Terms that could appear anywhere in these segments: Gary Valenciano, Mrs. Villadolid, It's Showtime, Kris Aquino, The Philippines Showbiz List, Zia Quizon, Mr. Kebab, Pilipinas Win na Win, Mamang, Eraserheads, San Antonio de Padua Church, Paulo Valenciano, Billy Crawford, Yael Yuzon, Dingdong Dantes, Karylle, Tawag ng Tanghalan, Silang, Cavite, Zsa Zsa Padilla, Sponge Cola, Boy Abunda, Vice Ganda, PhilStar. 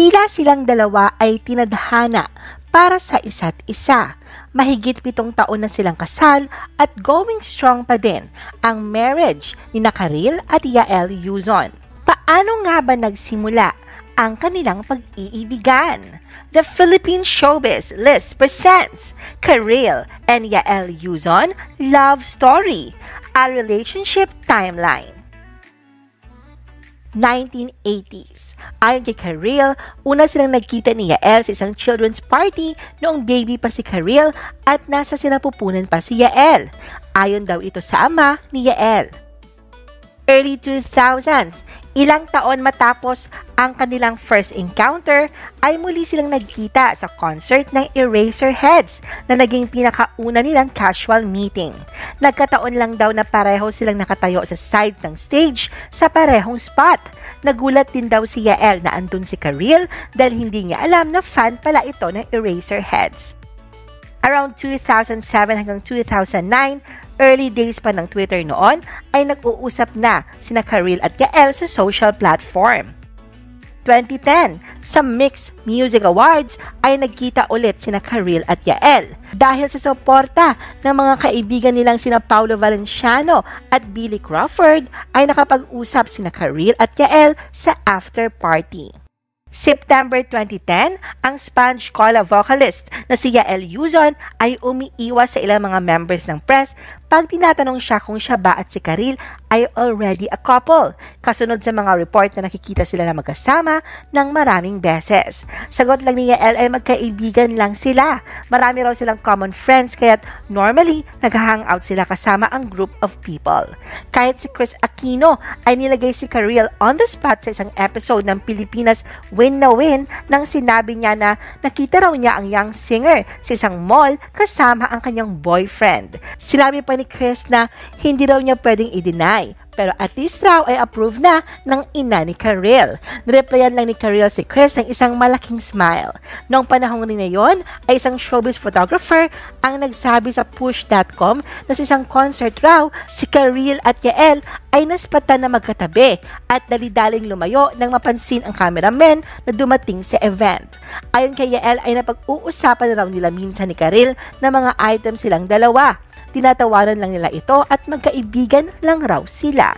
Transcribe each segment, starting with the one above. Tila silang dalawa ay tinadhana para sa isa't isa. Mahigit 7 taon na silang kasal at going strong pa din ang marriage ni Karylle at Yael Yuzon. Paano nga ba nagsimula ang kanilang pag-iibigan? The Philippine Showbiz List presents Karylle and Yael Yuzon Love Story, a Relationship Timeline. 1980s. Ayon kay Karylle, una silang nagkita ni Yael sa isang children's party noong baby pa si Karylle at nasa sinapupunan pa si Yael. Ayon daw ito sa ama ni Yael. Early 2000s. Ilang taon matapos ang kanilang first encounter ay muli silang nagkita sa concert ng Eraserheads na naging pinakauna nilang casual meeting. Nagkataon lang daw na pareho silang nakatayo sa side ng stage sa parehong spot. Nagulat din daw si Yael na andun si Karylle dahil hindi niya alam na fan pala ito ng Eraserheads. Around 2007 hanggang 2009, early days pa ng Twitter noon, ay nag-uusap na sina Karylle at Yael sa social platform. 2010, sa Mixed Music Awards ay nagkita ulit sina Karylle at Yael dahil sa suporta ng mga kaibigan nilang sina Paulo Valenciano at Billy Crawford ay nakapag-usap sina Karylle at Yael sa after party. September 2010, ang Sponge Cola vocalist na si Yael Yuzon ay umiiwas sa ilang mga members ng press pag tinatanong siya kung siya ba at si Karylle ay already a couple, kasunod sa mga report na nakikita sila na magkasama ng maraming beses. Sagot lang ni Yael ay magkaibigan lang sila. Marami raw silang common friends kaya't normally nag-hangout sila kasama ang group of people. Kahit si Kris Aquino ay nilagay si Karylle on the spot sa isang episode ng Pilipinas Win na Win nang sinabi niya na nakita raw niya ang young singer sa isang mall kasama ang kanyang boyfriend. Sinabi pa ni Kris na hindi raw niya pwedeng i-deny, pero at least raw ay approved na ng ina ni Karylle. Nireplyan lang ni Karylle si Kris ng isang malaking smile. Noong panahon na yon ay isang showbiz photographer ang nagsabi sa push.com na sa isang concert raw, si Karylle at Yael ay naspatan na magkatabi at dalidaling lumayo nang mapansin ang cameraman na dumating sa event. Ayon kay Yael ay napag-uusapan na raw nila minsan ni Karylle na mga items silang dalawa. Tinatawanan lang nila ito at magkaibigan lang raw sila.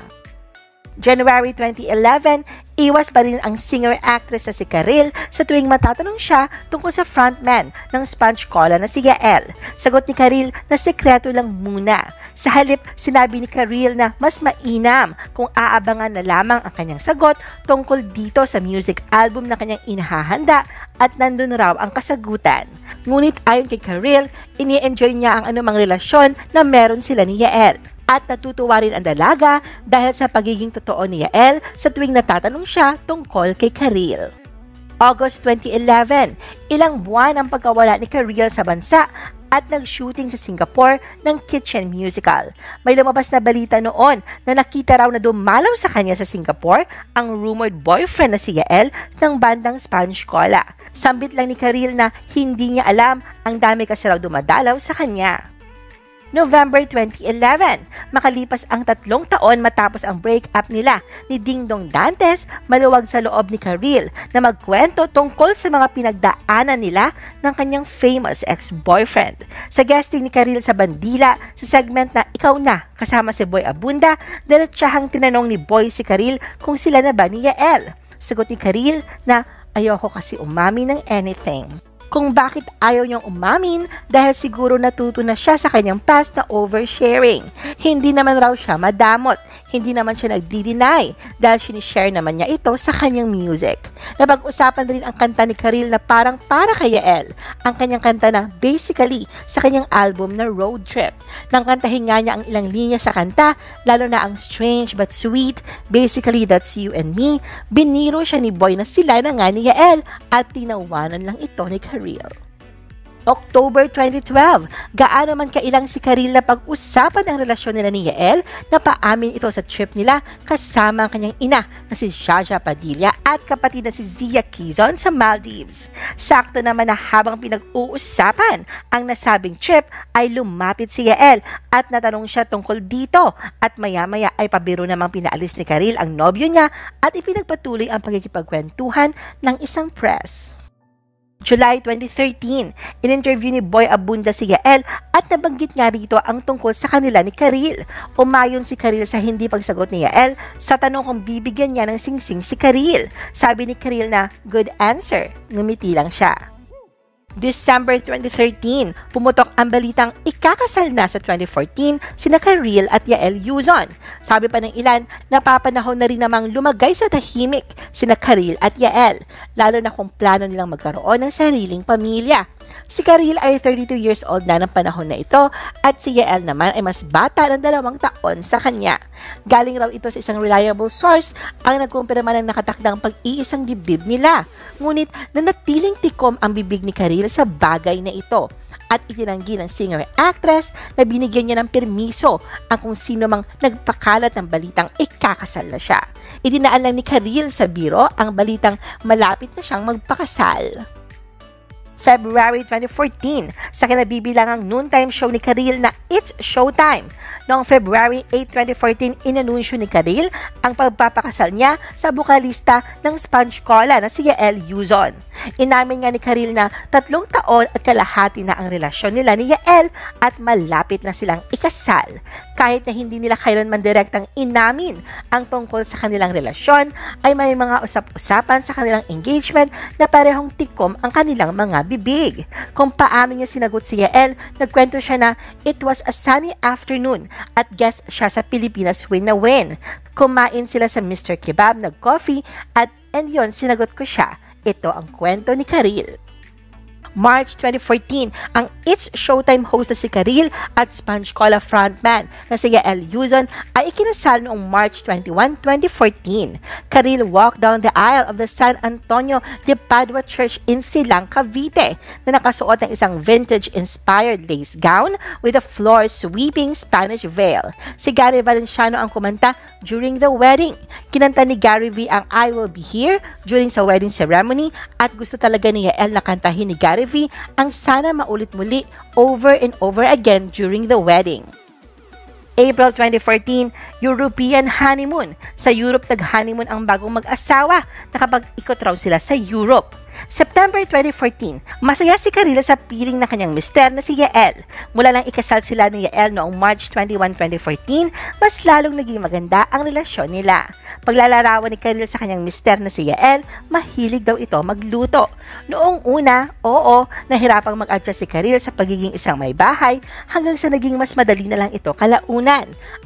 January 2011, iwas pa rin ang singer-actress na si Karylle sa tuwing matatanong siya tungkol sa frontman ng Sponge Cola na si Yael. Sagot ni Karylle na sekreto lang muna. Sa halip, sinabi ni Karylle na mas mainam kung aabangan na lamang ang kanyang sagot tungkol dito sa music album na kanyang inahahanda at nandun raw ang kasagutan. Ngunit ayon kay Karylle, ini-enjoy niya ang anumang relasyon na meron sila ni Yael. At natutuwa rin ang dalaga dahil sa pagiging totoo ni Yael sa tuwing natatanong siya tungkol kay Karylle. August 2011, ilang buwan ang pagkawala ni Karylle sa bansa at nag-shooting sa Singapore ng kitchen musical. May lumabas na balita noon na nakita raw na dumalaw sa kanya sa Singapore ang rumored boyfriend na si Yael ng bandang Sponge Cola. Sambit lang ni Karylle na hindi niya alam ang dami kasi raw dumadalaw sa kanya. November 2011, makalipas ang 3 taon matapos ang breakup nila ni Dingdong Dantes, maluwag sa loob ni Karylle na magkwento tungkol sa mga pinagdaanan nila ng kanyang famous ex-boyfriend. Sa guesting ni Karylle sa Bandila sa segment na Ikaw Na kasama si Boy Abunda, diretsahang tinanong ni Boy si Karylle kung sila na ba ni Yael. Sagot ni Karylle na ayoko kasi umami ng anything. Kung bakit ayaw niyang umamin dahil siguro natuto na siya sa kanyang past na oversharing. Hindi naman raw siya madamot, hindi naman siya nagdi-deny dahil sinishare naman niya ito sa kanyang music. Napag-usapan rin ang kanta ni Karylle na parang para kay Yael, ang kanyang kanta na basically sa kanyang album na Road Trip. Nang kantahin nga niya ang ilang linya sa kanta, lalo na ang Strange But Sweet, Basically That's You and Me, biniro siya ni Boy na sila na nga ni Yael at tinawanan lang ito ni Karylle. October 2012, gaano man kailang si Karylle pag-usapan ang relasyon nila ni Yael, napaamin ito sa trip nila kasama ang kanyang ina na si Zsa Zsa Padilla at kapatid na si Zia Quizon sa Maldives. Sakto naman na habang pinag-uusapan ang nasabing trip ay lumapit si Yael at natanong siya tungkol dito, at maya-maya ay pabiro namang pinaalis ni Karylle ang nobyo niya at ipinagpatuloy ang pagkikipagkwentuhan ng isang press. July 2013, in-interview ni Boy Abunda si Yael at nabanggit nga rito ang tungkol sa kanila ni Karylle. Umayon si Karylle sa hindi pagsagot ni Yael sa tanong kung bibigyan niya ng singsing si Karylle. Sabi ni Karylle na good answer, ngumiti lang siya. December 2013, pumutok ang balitang ikakasal na sa 2014 sina Karylle at Yael Yuzon. Sabi pa ng ilan, napapanahon na rin namang lumagay sa tahimik sina Karylle at Yael, lalo na kung plano nilang magkaroon ng sariling pamilya. Si Karylle ay 32 years old na ng panahon na ito at si Yael naman ay mas bata ng 2 taon sa kanya. Galing raw ito sa isang reliable source ang nagkumpirma ng nakatakdang pag-iisang dibdib nila. Ngunit nanatiling tikom ang bibig ni Karylle sa bagay na ito at itinanggi ng singer-actress na binigyan niya ng permiso ang kung sino mang nagpakalat ng balitang ikakasal na siya. Idinaan lang ni Karylle sa biro ang balitang malapit na siyang magpakasal. February 2014, sa kinabibilangang noontime show ni Karylle na It's Showtime. Noong February 8, 2014, inanunsyo ni Karylle ang pagpapakasal niya sa bukalista ng Sponge Cola na si Yael Yuzon. Inamin nga ni Karylle na 3 taon at kalahati na ang relasyon nila ni Yael at malapit na silang ikasal. Kahit na hindi nila kailanman direktang inamin ang tungkol sa kanilang relasyon, ay may mga usap-usapan sa kanilang engagement na parehong tikom ang kanilang mga bibig. Kung paano niya sinagot si Yael, nagkwento siya na it was a sunny afternoon at guest siya sa Pilipinas Win na Win. Kumain sila sa Mr. Kebab, nag-coffee and yon, sinagot ko siya. Ito ang kwento ni Karylle. March 2014, ang It's Showtime host na si Karylle at Sponge Cola frontman na si Yael Yuzon ay ikinasal noong March 21, 2014. Karylle walked down the aisle of the San Antonio de Padua Church in Silang, Cavite na nakasuot ng isang vintage-inspired lace gown with a floor-sweeping Spanish veil. Si Gary Valenciano ang kumanta during the wedding. Kinanta ni Gary V ang I Will Be Here during sa wedding ceremony at gusto talaga ni Yael na kantahin ni Gary ang sana maulit muli over and over again during the wedding. April 2014, European honeymoon. Sa Europe, nag-honeymoon ang bagong mag-asawa. Nakapag-ikot raw sila sa Europe. September 2014, masaya si Karylle sa piling na kanyang mister na si Yael. Mula nang ikasal sila ni Yael noong March 21, 2014, mas lalong naging maganda ang relasyon nila. Paglalarawan ni Karylle sa kanyang mister na si Yael, mahilig daw ito magluto. Noong una, oo, nahirapang mag-adjust si Karylle sa pagiging isang may bahay hanggang sa naging mas madali na lang ito kalaunan.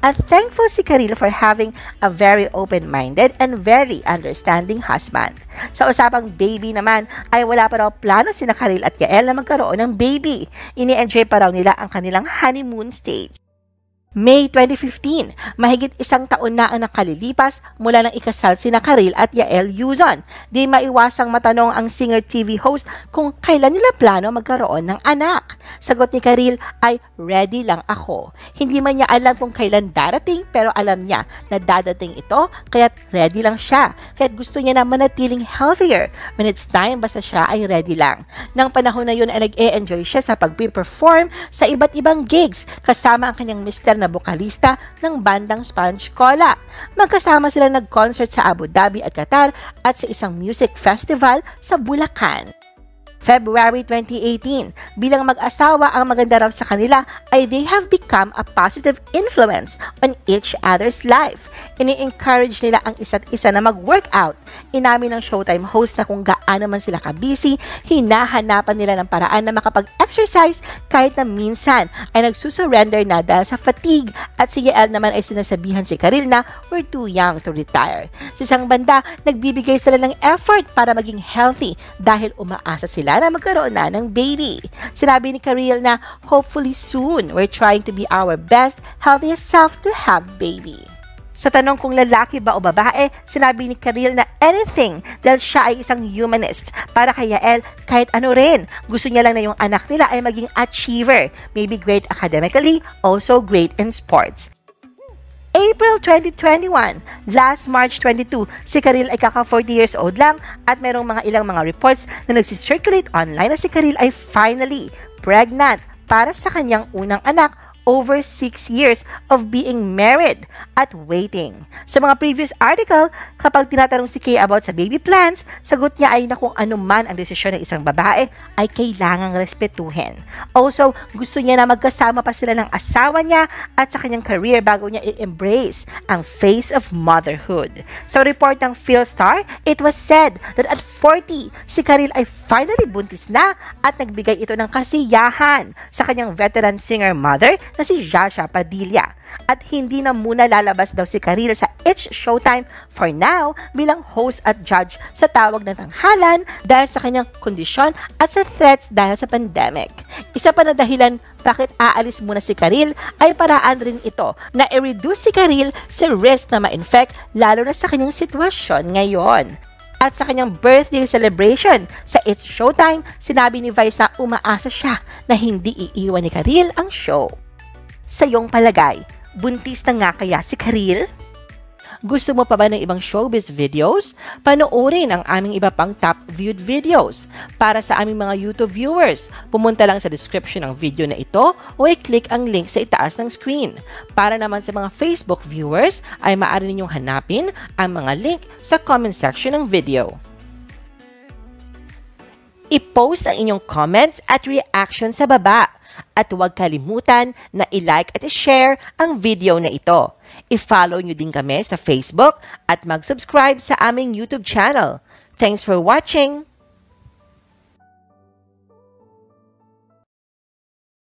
At thankful si Karylle for having a very open-minded and very understanding husband. Sa usapang baby naman, ay wala pa raw plano sina Karylle at Yael na magkaroon ng baby. Ini-enjoy pa raw nila ang kanilang honeymoon stage. May 2015, mahigit 1 taon na ang nakalilipas mula nang ikasal sina Karylle at Yael Yuzon. Di maiwasang matanong ang singer TV host kung kailan nila plano magkaroon ng anak. Sagot ni Karylle ay ready lang ako. Hindi man niya alam kung kailan darating pero alam niya na dadating ito kaya't ready lang siya. Kaya't gusto niya na manatiling healthier. When it's time, basta siya ay ready lang. Nang panahon na yun ay nag-e-enjoy siya sa pag-perform sa iba't ibang gigs kasama ang kanyang mister na bokalista ng bandang Sponge Cola. Magkasama sila nag-concert sa Abu Dhabi at Qatar at sa isang music festival sa Bulacan. February 2018, bilang mag-asawa ang maganda raw sa kanila ay they have become a positive influence on each other's life. Ini-encourage nila ang isa't isa na mag-workout. Inamin ng Showtime host na kung gaano man sila kabisi, hinahanapan nila ng paraan na makapag-exercise kahit na minsan ay nagsusurrender na dahil sa fatigue, at si Yael naman ay sinasabihan si Karylle na we're too young to retire. Sa isang banda, nagbibigay sila ng effort para maging healthy dahil umaasa sila na magkaroon na ng baby. Sinabi ni Karylle na hopefully soon, we're trying to be our best, healthiest self to have baby. Sa tanong kung lalaki ba o babae, sinabi ni Karylle na anything dahil siya ay isang humanist. Para kay Yael, kahit ano rin. Gusto niya lang na yung anak nila ay maging achiever. Maybe great academically, also great in sports. April 2021, last March 22, si Karylle ay kaka 40 years old lang at merong ilang mga reports na nagsisirculate online na si Karylle ay finally pregnant para sa kanyang unang anak over 6 years of being married at waiting. Sa mga previous article, kapag tinatanong si Kay about sa baby plans, sagot niya ay na kung ano man ang desisyon ng isang babae ay kailangang respetuhin. Also, gusto niya na magkasama pa sila ng asawa niya at sa kanyang career bago niya i-embrace ang face of motherhood. Sa report ng PhilStar, it was said that at 40, si Karylle ay finally buntis na at nagbigay ito ng kasiyahan sa kanyang veteran singer mother na si Zsa Zsa Padilla. At hindi na muna lalabas daw si Karylle sa It's Showtime for now bilang host at judge sa Tawag ng Tanghalan dahil sa kanyang kondisyon at sa threats dahil sa pandemic. Isa pa na dahilan bakit aalis muna si Karylle ay paraan rin ito na i-reduce si Karylle sa risk na ma-infect lalo na sa kanyang sitwasyon ngayon. At sa kanyang birthday celebration sa It's Showtime, sinabi ni Vice na umaasa siya na hindi iiwan ni Karylle ang show. Sa iyong palagay, buntis na nga kaya si Karylle? Gusto mo pa ba ng ibang showbiz videos? Panoorin ang aming iba pang top viewed videos. Para sa aming mga YouTube viewers, pumunta lang sa description ng video na ito o i-click ang link sa itaas ng screen. Para naman sa mga Facebook viewers, ay maaari ninyong hanapin ang mga link sa comment section ng video. I-post ang inyong comments at reaction sa baba. At huwag kalimutan na i-like at i-share ang video na ito. I-follow nyo din kami sa Facebook at mag-subscribe sa aming YouTube channel. Thanks for watching!